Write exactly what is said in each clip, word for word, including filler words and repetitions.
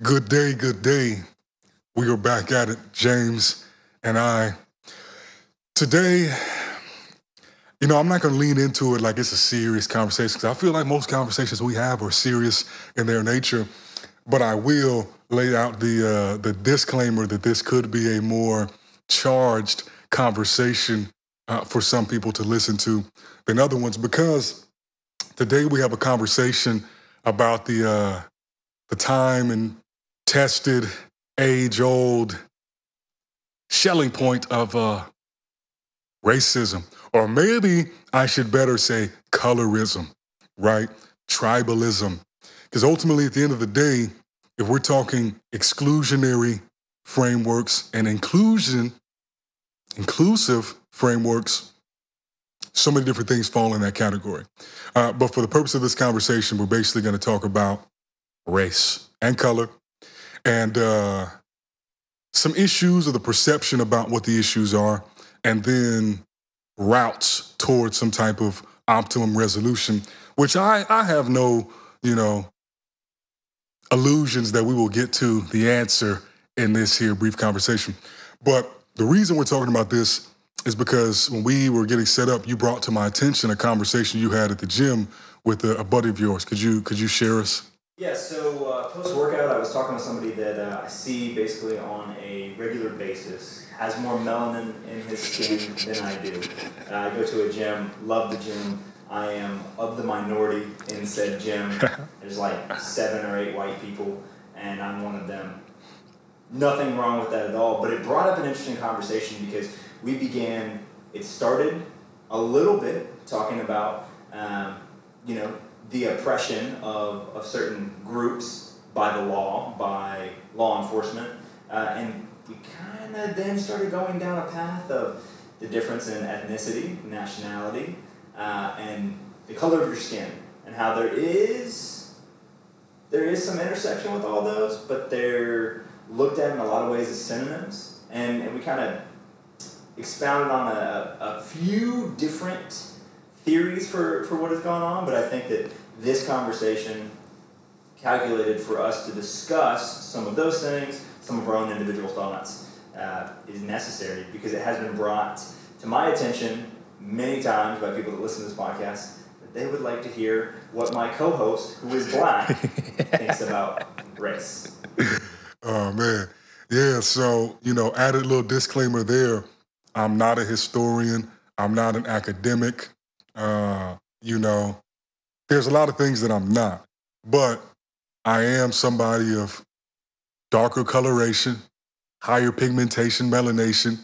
Good day, good day. We are back at it, James and I. Today, you know, I'm not going to lean into it like it's a serious conversation, because I feel like most conversations we have are serious in their nature, but I will lay out the, uh, the disclaimer that this could be a more charged conversation uh, for some people to listen to than other ones, because today we have a conversation about the, uh, the time and tested, age-old shelling point of uh, racism, or maybe I should better say colorism, right? Tribalism. Because ultimately, at the end of the day, if we're talking exclusionary frameworks and inclusion, inclusive frameworks, so many different things fall in that category. Uh, but for the purpose of this conversation, we're basically going to talk about race and color, and uh, some issues or the perception about what the issues are, and then routes towards some type of optimum resolution, which I, I have no, you know, illusions that we will get to the answer in this here brief conversation. But the reason we're talking about this is because when we were getting set up, you brought to my attention a conversation you had at the gym with a, a buddy of yours. Could you, could you share us? Yeah, so uh, post-workout, I was talking to somebody that uh, I see basically on a regular basis, has more melanin in his skin than I do. Uh, I go to a gym, love the gym. I am of the minority in said gym. There's like seven or eight white people, and I'm one of them. Nothing wrong with that at all, but it brought up an interesting conversation because we began, it started a little bit talking about, um, you know, the oppression of, of certain groups by the law, by law enforcement, uh, and we kind of then started going down a path of the difference in ethnicity, nationality, uh, and the color of your skin, and how there is, there is some intersection with all those, but they're looked at in a lot of ways as synonyms, and, and we kind of expounded on a, a few different theories for, for what has gone on, but I think that this conversation calculated for us to discuss some of those things, some of our own individual thoughts, uh, is necessary because it has been brought to my attention many times by people that listen to this podcast that they would like to hear what my co-host, who is black, thinks about race. Oh, man. Yeah, so, you know, added a little disclaimer there. I'm not a historian. I'm not an academic. Uh, you know, there's a lot of things that I'm not, but I am somebody of darker coloration, higher pigmentation, melanation,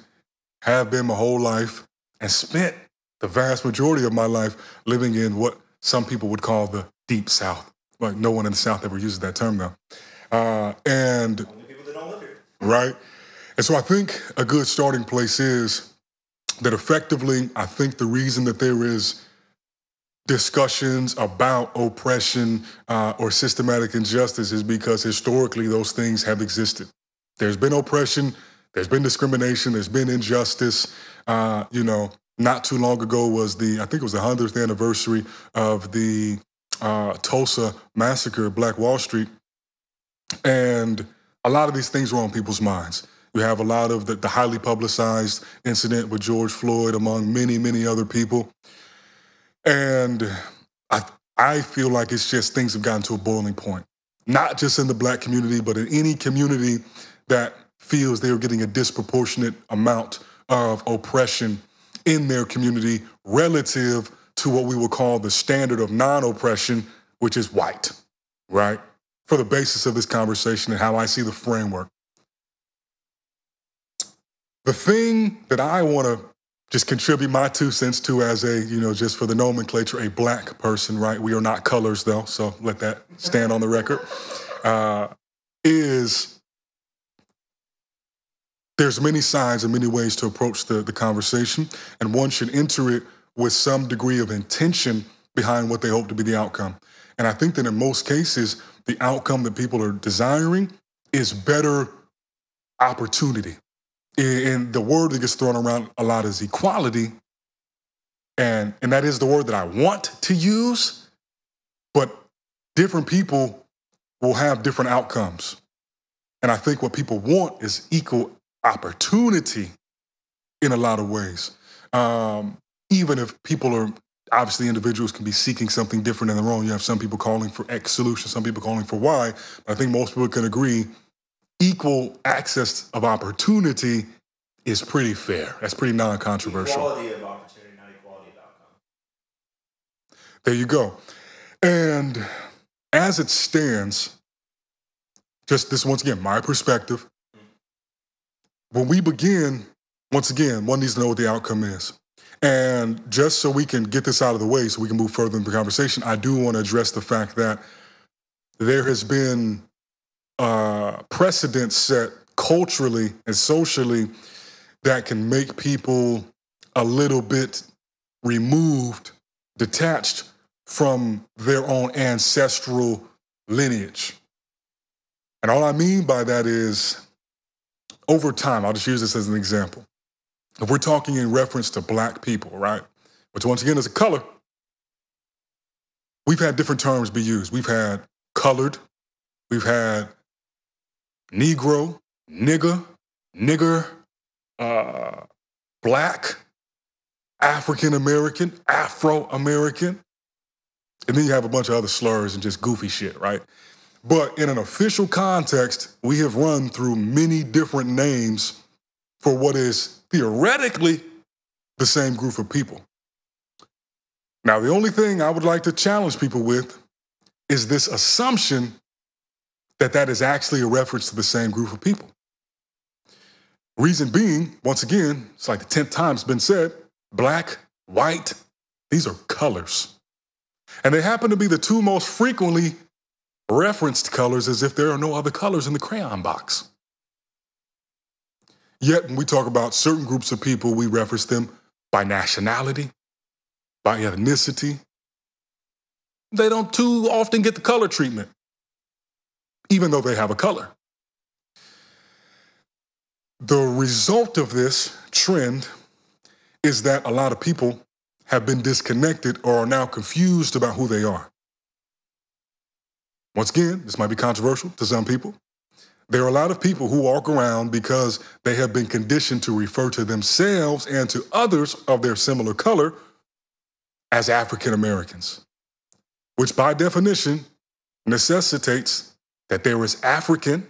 have been my whole life, and spent the vast majority of my life living in what some people would call the Deep South. Like, no one in the South ever uses that term, though. Uh, and only people that don't live here. Right. And so I think a good starting place is that effectively, I think the reason that there is discussions about oppression uh, or systematic injustice is because historically those things have existed. There's been oppression, there's been discrimination, there's been injustice. Uh, you know, not too long ago was the, I think it was the hundredth anniversary of the uh, Tulsa massacre, Black Wall Street. And a lot of these things were on people's minds. You have a lot of the, the highly publicized incident with George Floyd, among many, many other people. And I, I feel like it's just things have gotten to a boiling point, not just in the black community, but in any community that feels they are getting a disproportionate amount of oppression in their community relative to what we would call the standard of non-oppression, which is white, right? For the basis of this conversation and how I see the framework. The thing that I want to just contribute my two cents to as a, you know, just for the nomenclature, a black person, right? We are not colors, though, so let that stand on the record, uh, is there's many sides and many ways to approach the, the conversation, and one should enter it with some degree of intention behind what they hope to be the outcome. And I think that in most cases, the outcome that people are desiring is better opportunity. And the word that gets thrown around a lot is equality, and, and that is the word that I want to use, but different people will have different outcomes. And I think what people want is equal opportunity in a lot of ways. Um, even if people are, obviously individuals can be seeking something different in their own. You have some people calling for X solution, some people calling for Y. But I think most people can agree equal access of opportunity is pretty fair. That's pretty non-controversial. Equality of opportunity, not equality of outcome. There you go. And as it stands, just this once again, my perspective, when we begin, once again, one needs to know what the outcome is. And just so we can get this out of the way so we can move further in the conversation, I do want to address the fact that there has been uh, precedent set culturally and socially that can make people a little bit removed, detached from their own ancestral lineage. And all I mean by that is, over time, I'll just use this as an example. If we're talking in reference to black people, right, which once again is a color, we've had different terms be used. We've had colored, we've had Negro, nigga, nigger, uh, black, African-American, Afro-American. And then you have a bunch of other slurs and just goofy shit, right? But in an official context, we have run through many different names for what is theoretically the same group of people. Now, the only thing I would like to challenge people with is this assumption that that is actually a reference to the same group of people. Reason being, once again, it's like the tenth time it's been said, black, white, these are colors. And they happen to be the two most frequently referenced colors, as if there are no other colors in the crayon box. Yet, when we talk about certain groups of people, we reference them by nationality, by ethnicity. They don't too often get the color treatment, even though they have a color. The result of this trend is that a lot of people have been disconnected or are now confused about who they are. Once again, this might be controversial to some people. There are a lot of people who walk around because they have been conditioned to refer to themselves and to others of their similar color as African Americans, which by definition necessitates that there is African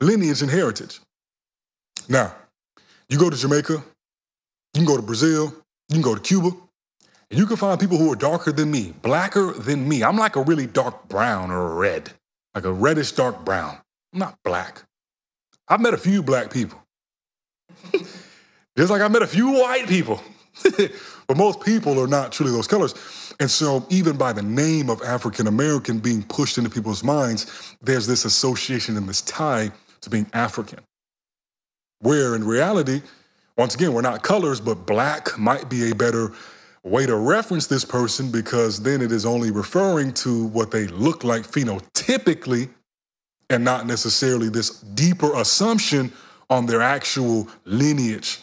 lineage and heritage. Now, you go to Jamaica, you can go to Brazil, you can go to Cuba, and you can find people who are darker than me, blacker than me. I'm like a really dark brown or red, like a reddish dark brown. I'm not black. I've met a few black people. Just like I met a few white people. But most people are not truly those colors. And so even by the name of African American being pushed into people's minds, there's this association and this tie to being African. Where in reality, once again, we're not colors, but black might be a better way to reference this person because then it is only referring to what they look like phenotypically, and not necessarily this deeper assumption on their actual lineage.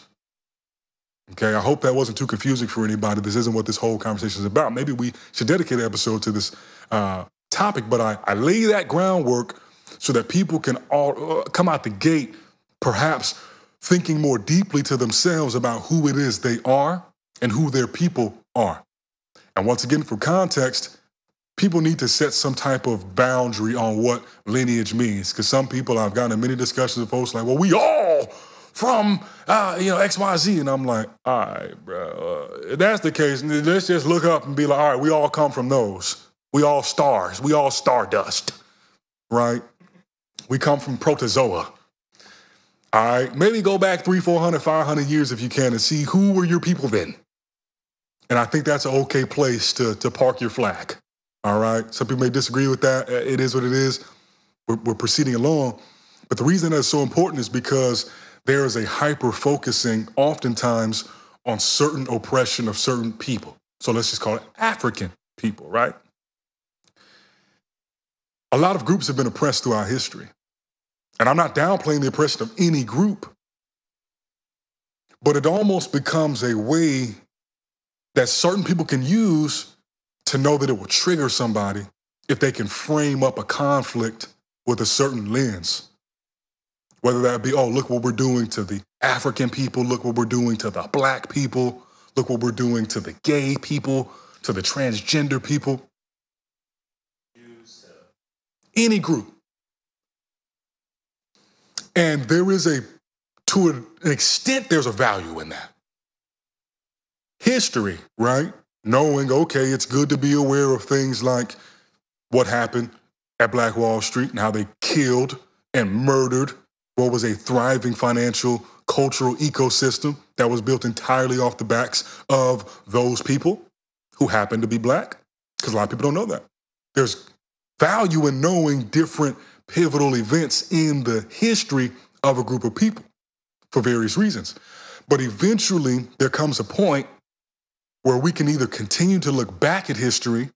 Okay, I hope that wasn't too confusing for anybody. This isn't what this whole conversation is about. Maybe we should dedicate an episode to this uh, topic, but I, I lay that groundwork so that people can all uh, come out the gate, perhaps thinking more deeply to themselves about who it is they are and who their people are. And once again, for context, people need to set some type of boundary on what lineage means. Because some people, I've gotten in many discussions with folks like, well, we all from, uh, you know, X Y Z. And I'm like, all right, bro, if that's the case, let's just look up and be like, all right, we all come from those. We all stars. We all stardust, right? We come from protozoa. All right, maybe go back three, four hundred, five hundred years if you can and see who were your people then. And I think that's an okay place to, to park your flag. All right. Some people may disagree with that. It is what it is. We're, we're proceeding along. But the reason that's so important is because there is a hyper-focusing oftentimes on certain oppression of certain people. So let's just call it African people, right? A lot of groups have been oppressed throughout history. And I'm not downplaying the oppression of any group. But it almost becomes a way that certain people can use to know that it will trigger somebody if they can frame up a conflict with a certain lens. Whether that be, oh, look what we're doing to the African people, look what we're doing to the black people, look what we're doing to the gay people, to the transgender people. Any group. And there is a, to an extent, there's a value in that. History, right? Knowing, okay, it's good to be aware of things like what happened at Black Wall Street and how they killed and murdered what was a thriving financial, cultural ecosystem that was built entirely off the backs of those people who happened to be black, because a lot of people don't know that. There's value in knowing different pivotal events in the history of a group of people for various reasons. But eventually, there comes a point where we can either continue to look back at history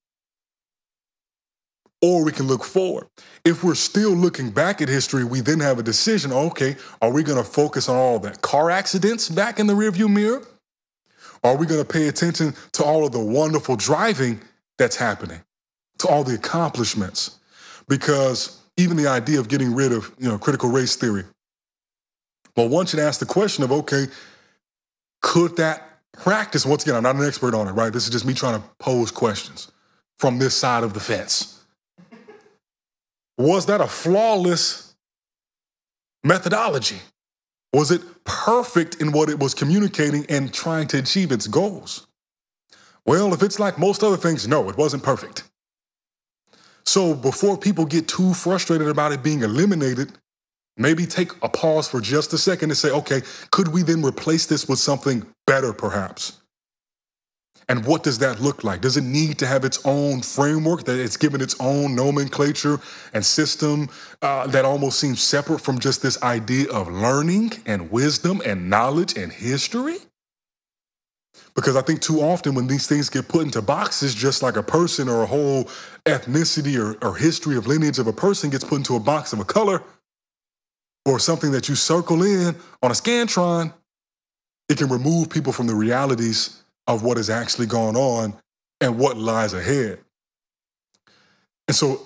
or we can look forward. If we're still looking back at history, we then have a decision, okay, are we going to focus on all that car accidents back in the rearview mirror? Are we going to pay attention to all of the wonderful driving that's happening, to all the accomplishments? Because even the idea of getting rid of, you know, critical race theory, well, one should ask the question of, okay, could that practice, once again, I'm not an expert on it, right? This is just me trying to pose questions from this side of the fence. Was that a flawless methodology? Was it perfect in what it was communicating and trying to achieve its goals? Well, if it's like most other things, no, it wasn't perfect. So before people get too frustrated about it being eliminated, maybe take a pause for just a second and say, okay, could we then replace this with something better perhaps? And what does that look like? Does it need to have its own framework, that it's given its own nomenclature and system uh, that almost seems separate from just this idea of learning and wisdom and knowledge and history? Because I think too often when these things get put into boxes, just like a person or a whole ethnicity or, or history of lineage of a person gets put into a box of a color or something that you circle in on a Scantron, it can remove people from the realities of what has actually gone on and what lies ahead. And so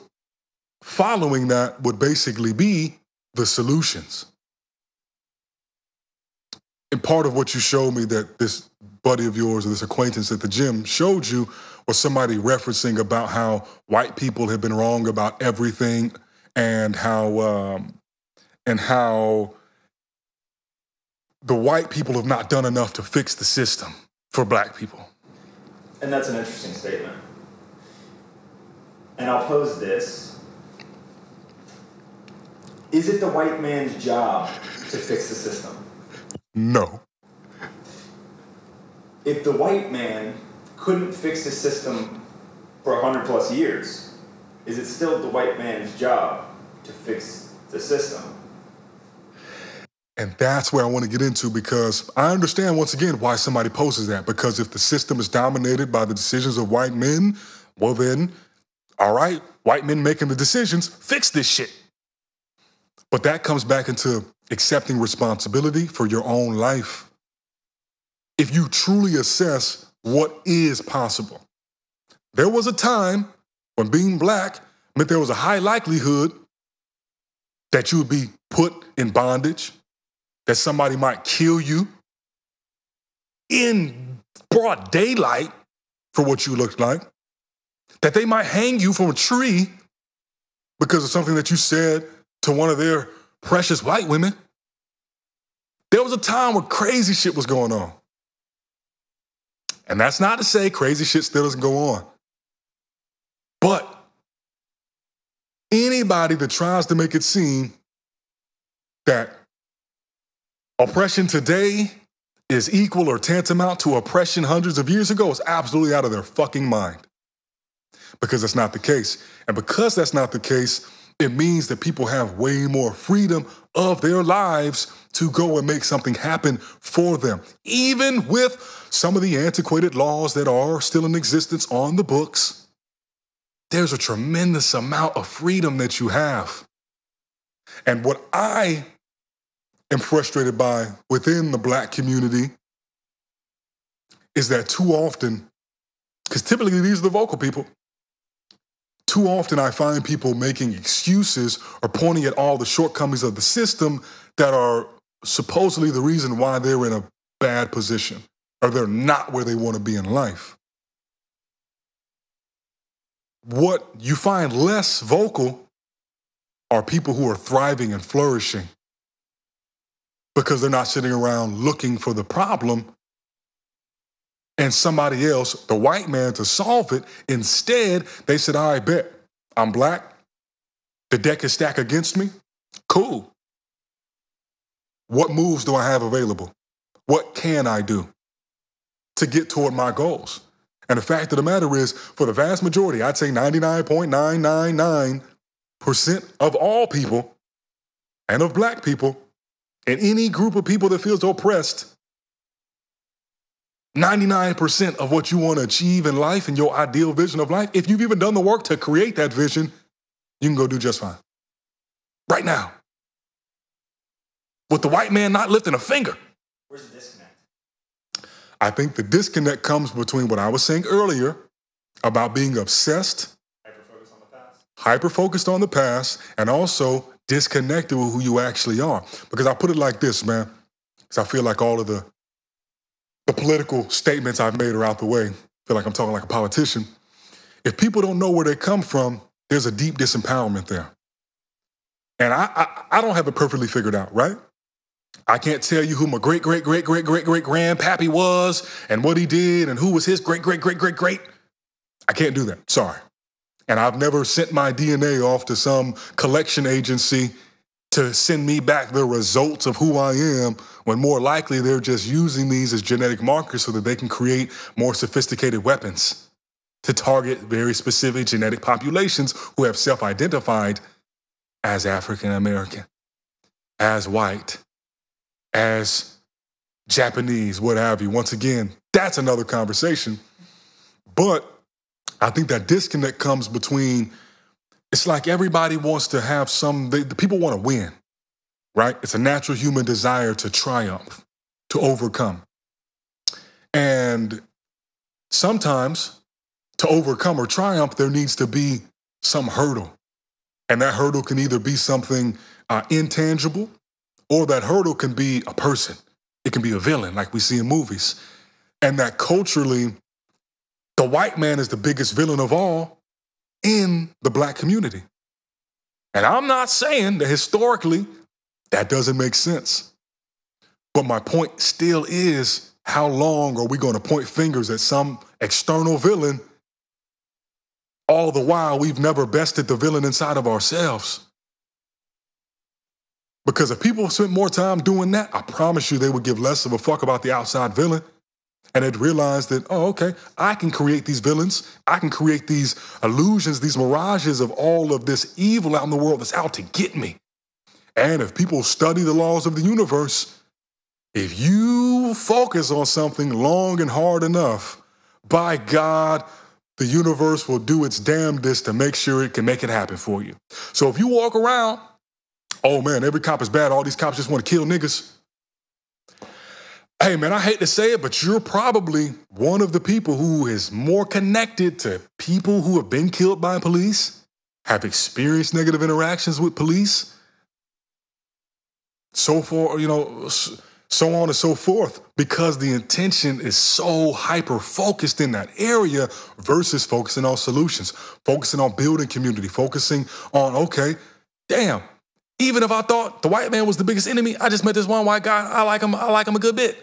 following that would basically be the solutions. And part of what you showed me that this buddy of yours or this acquaintance at the gym showed you was somebody referencing about how white people have been wrong about everything and how, um, and how the white people have not done enough to fix the system for black people. And that's an interesting statement. And I'll pose this. Is it the white man's job to fix the system? No. If the white man couldn't fix the system for one hundred plus years, is it still the white man's job to fix the system? And that's where I want to get into, because I understand, once again, why somebody poses that. Because if the system is dominated by the decisions of white men, well then, all right, white men making the decisions, fix this shit. But that comes back into accepting responsibility for your own life. If you truly assess what is possible. There was a time when being black meant there was a high likelihood that you would be put in bondage, that somebody might kill you in broad daylight for what you looked like, that they might hang you from a tree because of something that you said to one of their precious white women. There was a time where crazy shit was going on. And that's not to say crazy shit still doesn't go on. But anybody that tries to make it seem that oppression today is equal or tantamount to oppression hundreds of years ago is absolutely out of their fucking mind. Because that's not the case. And because that's not the case, it means that people have way more freedom of their lives to go and make something happen for them. Even with some of the antiquated laws that are still in existence on the books, there's a tremendous amount of freedom that you have. And what I am frustrated by within the black community is that too often, because typically these are the vocal people, Too often I find people making excuses or pointing at all the shortcomings of the system that are supposedly the reason why they're in a bad position or they're not where they want to be in life. What you find less vocal are people who are thriving and flourishing because they're not sitting around looking for the problem and somebody else, the white man, to solve it. Instead, they said, all right, bet, I'm black. The deck is stacked against me. Cool. What moves do I have available? What can I do to get toward my goals? And the fact of the matter is, for the vast majority, I'd say ninety-nine point nine nine nine percent of all people and of black people and any group of people that feels oppressed, ninety-nine percent of what you want to achieve in life and your ideal vision of life, if you've even done the work to create that vision, you can go do just fine. Right now. With the white man not lifting a finger. Where's the disconnect? I think the disconnect comes between what I was saying earlier about being obsessed, hyper-focused on the past, hyper-focused on the past, and also disconnected with who you actually are. Because I put it like this, man, because I feel like all of the The political statements I've made are out the way. I feel like I'm talking like a politician. If people don't know where they come from, there's a deep disempowerment there. And I, I, I don't have it perfectly figured out, right? I can't tell you who my great, great, great, great, great, great grandpappy was and what he did and who was his great, great, great, great, great. I can't do that. Sorry. And I've never sent my D N A off to some collection agency to send me back the results of who I am, when more likely they're just using these as genetic markers so that they can create more sophisticated weapons to target very specific genetic populations who have self-identified as African American, as white, as Japanese, what have you. Once again, that's another conversation. But I think that disconnect comes between, it's like everybody wants to have some, they, the people want to win, right? It's a natural human desire to triumph, to overcome. And sometimes to overcome or triumph, there needs to be some hurdle. And that hurdle can either be something uh, intangible, or that hurdle can be a person. It can be a villain like we see in movies. And that culturally, the white man is the biggest villain of all in the black community. And I'm not saying that historically that doesn't make sense. But my point still is, how long are we going to point fingers at some external villain, all the while we've never bested the villain inside of ourselves? Because if people spent more time doing that, I promise you they would give less of a fuck about the outside villain. And they'd realize that, oh, okay, I can create these villains. I can create these illusions, these mirages of all of this evil out in the world that's out to get me. And if people study the laws of the universe, if you focus on something long and hard enough, by God, the universe will do its damnedest to make sure it can make it happen for you. So if you walk around, oh man, every cop is bad, all these cops just want to kill niggas. Hey, man, I hate to say it, but you're probably one of the people who is more connected to people who have been killed by police, have experienced negative interactions with police, so forth, you know, so on and so forth, because the intention is so hyper-focused in that area versus focusing on solutions, focusing on building community, focusing on, okay, damn, even if I thought the white man was the biggest enemy, I just met this one white guy, I like him, I like him a good bit.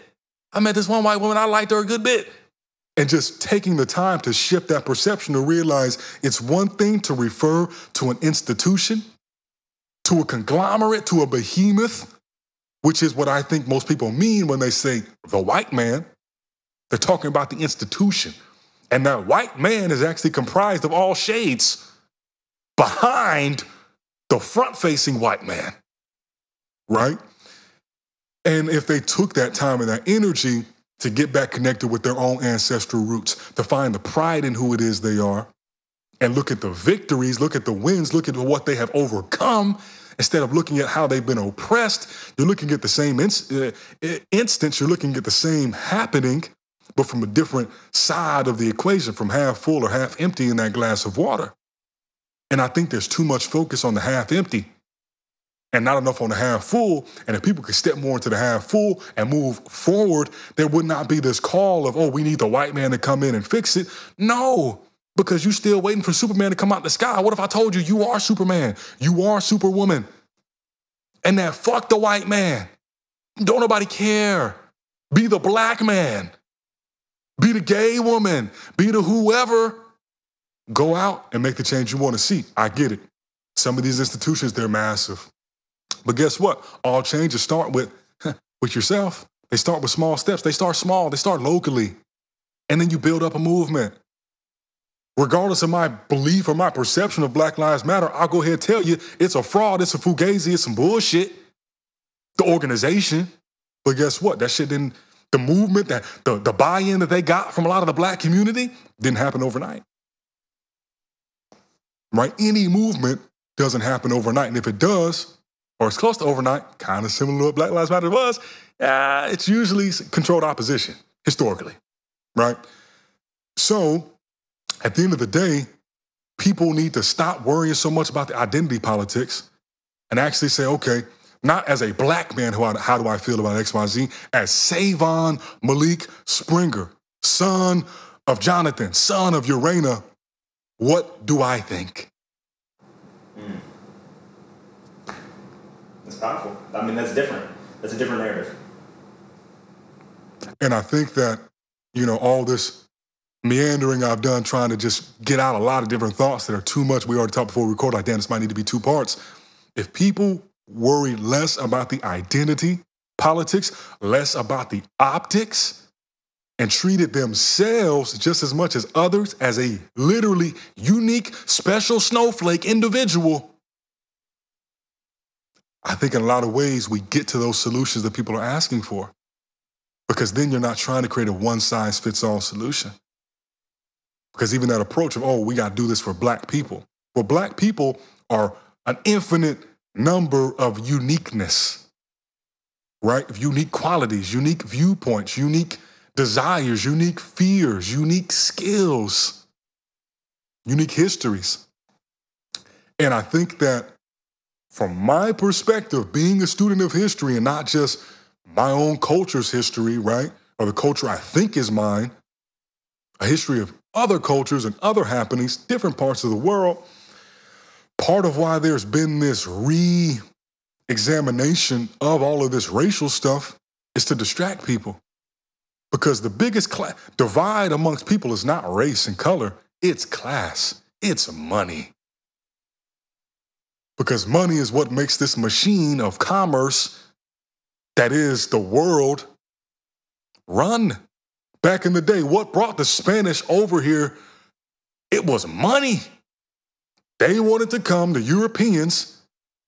I met this one white woman, I liked her a good bit. And just taking the time to shift that perception, to realize it's one thing to refer to an institution, to a conglomerate, to a behemoth, which is what I think most people mean when they say the white man. They're talking about the institution. And that white man is actually comprised of all shades behind the front-facing white man, right? And if they took that time and that energy to get back connected with their own ancestral roots, to find the pride in who it is they are, and look at the victories, look at the wins, look at what they have overcome, instead of looking at how they've been oppressed, you're looking at the same inst uh, instance, you're looking at the same happening, but from a different side of the equation, from half full or half empty in that glass of water. And I think there's too much focus on the half empty and not enough on the half full. And if people could step more into the half full and move forward, there would not be this call of, oh, we need the white man to come in and fix it. No, because you're still waiting for Superman to come out the sky. What if I told you you are Superman, you are Superwoman, and that fuck the white man? Don't nobody care. Be the black man. Be the gay woman. Be the whoever. Go out and make the change you want to see. I get it. Some of these institutions, they're massive. But guess what? All changes start with, with yourself. They start with small steps. They start small. They start locally. And then you build up a movement. Regardless of my belief or my perception of Black Lives Matter, I'll go ahead and tell you, it's a fraud. It's a fugazi. It's some bullshit. The organization. But guess what? That shit didn't, the movement, that, the, the buy-in that they got from a lot of the black community didn't happen overnight. Right? Any movement doesn't happen overnight. And if it does, or it's close to overnight, kind of similar to what Black Lives Matter was, uh, it's usually controlled opposition, historically. Right? So, at the end of the day, people need to stop worrying so much about the identity politics and actually say, okay, not as a black man, how do I feel about X Y Z? As Sae'Von Malik Springer, son of Jonathan, son of Urena, what do I think? Mm. That's powerful. I mean, that's different. That's a different narrative. And I think that, you know, all this meandering I've done trying to just get out a lot of different thoughts that are too much. We already talked before we record, like, damn, this might need to be two parts. If people worry less about the identity politics, less about the optics, and treated themselves just as much as others as a literally unique, special snowflake individual, I think in a lot of ways we get to those solutions that people are asking for, because then you're not trying to create a one-size-fits-all solution. Because even that approach of, oh, we got to do this for black people. Well, black people are an infinite number of uniqueness, right? Of unique qualities, unique viewpoints, unique desires, unique fears, unique skills, unique histories. And I think that from my perspective, being a student of history and not just my own culture's history, right? Or the culture I think is mine, a history of other cultures and other happenings, different parts of the world. Part of why there's been this re-examination of all of this racial stuff is to distract people. Because the biggest divide amongst people is not race and color, it's class, it's money. Because money is what makes this machine of commerce that is the world run. Back in the day, what brought the Spanish over here? It was money. They wanted to come, the Europeans,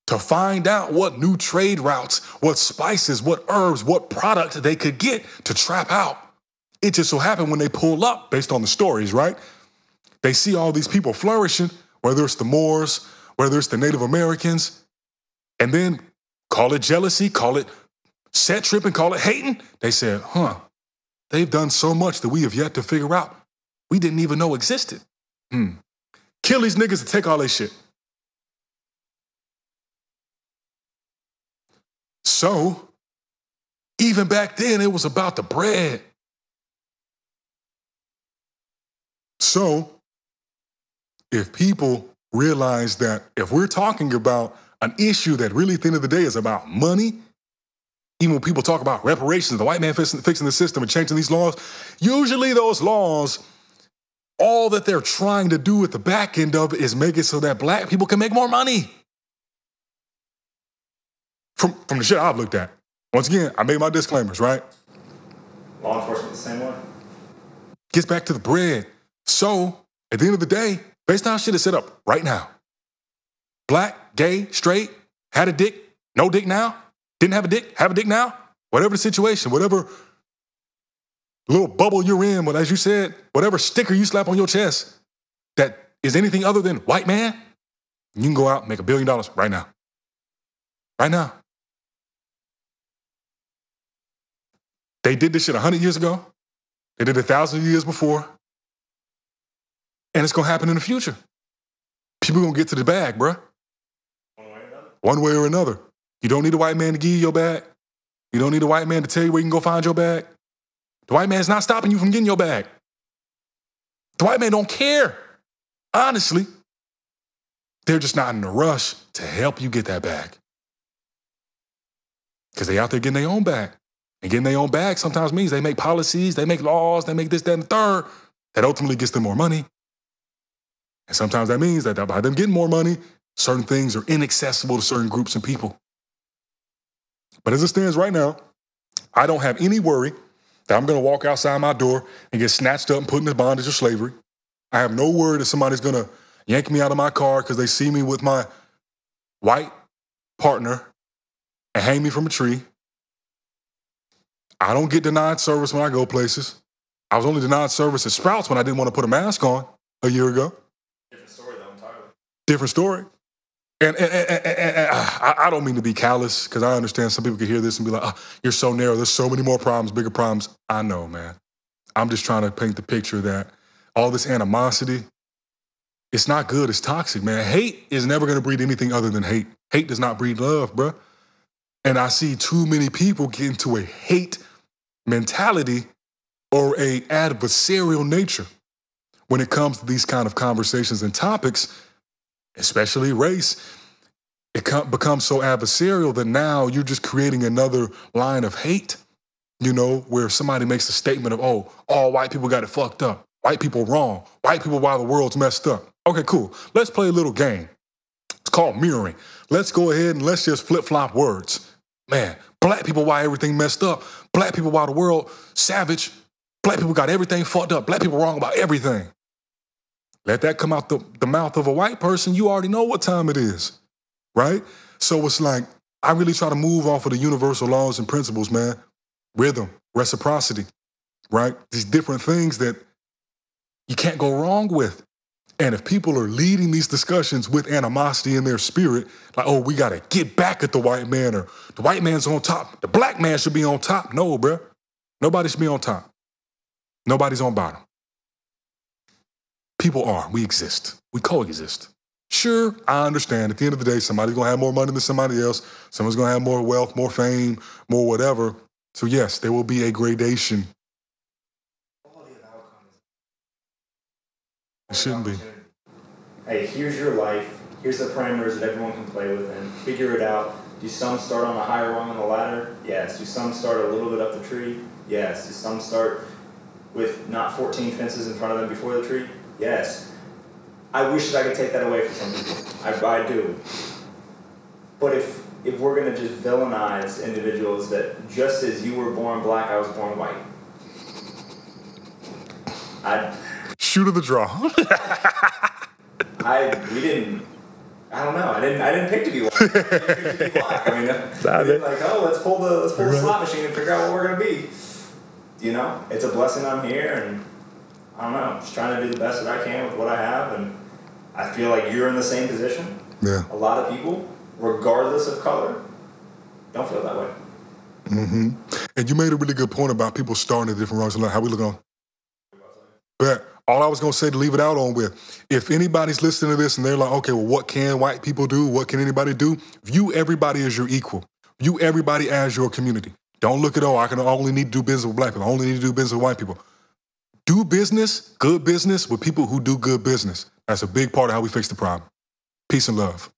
to find out what new trade routes, what spices, what herbs, what product they could get to trap out. It just so happened when they pull up, based on the stories, right? They see all these people flourishing, whether it's the Moors, whether it's the Native Americans, and then call it jealousy, call it set tripping, call it hating. They said, huh, they've done so much that we have yet to figure out we didn't even know existed. Hmm. Kill these niggas and take all their shit. So, even back then, it was about the bread. So, if people realize that if we're talking about an issue that really, at the end of the day, is about money, even when people talk about reparations, the white man fixing the system and changing these laws, usually those laws, all that they're trying to do at the back end of it is make it so that black people can make more money. From, from the shit I've looked at. Once again, I made my disclaimers, right? Law enforcement, the same one. Gets back to the bread. So, at the end of the day, based on how shit is set up right now, black, gay, straight, had a dick, no dick now, didn't have a dick, have a dick now, whatever the situation, whatever little bubble you're in, but as you said, whatever sticker you slap on your chest that is anything other than white man, you can go out and make a billion dollars right now. Right now. They did this shit a hundred years ago. They did it a thousand years before. And it's going to happen in the future. People gonna get to the bag, bruh. One way or another. One way or another. You don't need a white man to give you your bag. You don't need a white man to tell you where you can go find your bag. The white man's not stopping you from getting your bag. The white man don't care. Honestly. They're just not in a rush to help you get that bag. Because they out there getting their own bag. And getting their own bag sometimes means they make policies, they make laws, they make this, that, and the third that ultimately gets them more money. And sometimes that means that by them getting more money, certain things are inaccessible to certain groups and people. But as it stands right now, I don't have any worry that I'm going to walk outside my door and get snatched up and put into bondage or slavery. I have no worry that somebody's going to yank me out of my car because they see me with my white partner and hang me from a tree. I don't get denied service when I go places. I was only denied service at Sprouts when I didn't want to put a mask on a year ago. Different story, though, entirely. Different story. And, and, and, and, and, and I, I don't mean to be callous, because I understand some people could hear this and be like, oh, you're so narrow. There's so many more problems, bigger problems. I know, man. I'm just trying to paint the picture that all this animosity, it's not good. It's toxic, man. Hate is never going to breed anything other than hate. Hate does not breed love, bro. And I see too many people get into a hate mentality or an adversarial nature when it comes to these kind of conversations and topics, especially race. It becomes so adversarial that now you're just creating another line of hate, you know, where somebody makes a statement of, oh, all white people got it fucked up. White people wrong. White people why the world's messed up. Okay, cool. Let's play a little game. It's called mirroring. Let's go ahead and let's just flip-flop words. Man, black people why everything messed up. Black people why the world savage. Black people got everything fucked up. Black people wrong about everything. Let that come out the, the mouth of a white person, you already know what time it is, right? So it's like, I really try to move off of the universal laws and principles, man. Rhythm, reciprocity, right? These different things that you can't go wrong with. And if people are leading these discussions with animosity in their spirit, like, oh, we got to get back at the white man, or the white man's on top, the black man should be on top. No, bro. Nobody should be on top. Nobody's on bottom. People are. We exist. We coexist. Sure, I understand. At the end of the day, somebody's going to have more money than somebody else. Someone's going to have more wealth, more fame, more whatever. So, yes, there will be a gradation. It shouldn't be. Hey, here's your life. Here's the parameters that everyone can play with and figure it out. Do some start on a higher rung on the ladder? Yes. Do some start a little bit up the tree? Yes. Do some start with not fourteen fences in front of them before the tree? Yes. I wish that I could take that away from some people. I, I do. But if, if we're going to just villainize individuals that just as you were born black, I was born white. I... Shoot of the draw. I we didn't. I don't know. I didn't. I didn't pick to be white. I, picked to be black. I mean, I mean like, oh, let's pull the let's pull the slot machine and figure out what we're gonna be. You know, it's a blessing I'm here, and I don't know. I'm just trying to do the best that I can with what I have, and I feel like you're in the same position. Yeah. A lot of people, regardless of color, don't feel that way. Mm-hmm. And you made a really good point about people starting at different rungs. How we look on. But all I was going to say to leave it out on with, if anybody's listening to this and they're like, okay, well, what can white people do? What can anybody do? View everybody as your equal. View everybody as your community. Don't look at, oh, I can only need to do business with black people. I only need to do business with white people. Do business, good business, with people who do good business. That's a big part of how we fix the problem. Peace and love.